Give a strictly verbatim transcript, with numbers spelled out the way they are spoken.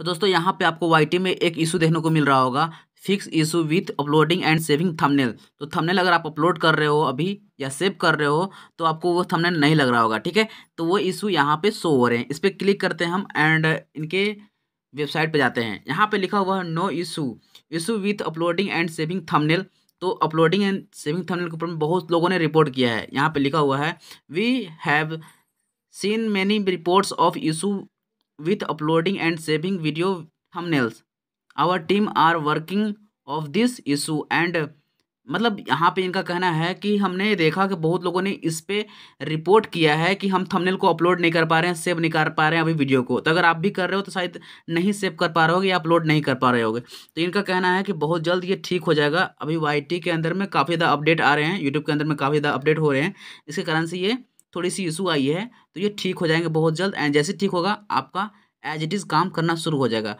तो दोस्तों यहाँ पे आपको वाई टी में एक इशू देखने को मिल रहा होगा, fix issue with uploading and saving thumbnail. तो थंबनेल अगर आप अपलोड कर रहे हो अभी या सेव कर रहे हो तो आपको वो थंबनेल नहीं लग रहा होगा, ठीक है। तो वो इशू यहाँ पे शो हो रहे हैं, इस पर क्लिक करते हैं हम एंड इनके वेबसाइट पे जाते हैं। यहाँ पे लिखा हुआ है no issue issue with uploading and saving thumbnail. तो अपलोडिंग एंड सेविंग थंबनेल के ऊपर बहुत लोगों ने रिपोर्ट किया है। यहाँ पे लिखा हुआ है we have seen many reports of issue with uploading and saving video thumbnails, our team are working of this issue and. मतलब यहाँ पे इनका कहना है कि हमने देखा कि बहुत लोगों ने इस पर रिपोर्ट किया है कि हम थंबनेल को अपलोड नहीं कर पा रहे हैं, सेव नहीं कर पा रहे हैं अभी वीडियो को। तो अगर आप भी कर रहे हो तो शायद नहीं सेव कर पा रहे होगे या अपलोड नहीं कर पा रहे होगे। तो इनका कहना है कि बहुत जल्द ये ठीक हो जाएगा। अभी वाई टी के अंदर में काफ़ी ज़्यादा अपडेट आ रहे हैं, यूट्यूब के अंदर में काफ़ी ज़्यादा अपडेट हो रहे हैं, इसके कारण से ये थोड़ी सी इशू आई है। तो ये ठीक हो जाएंगे बहुत जल्द एंड जैसे ठीक होगा आपका एज इट इज़ काम करना शुरू हो जाएगा।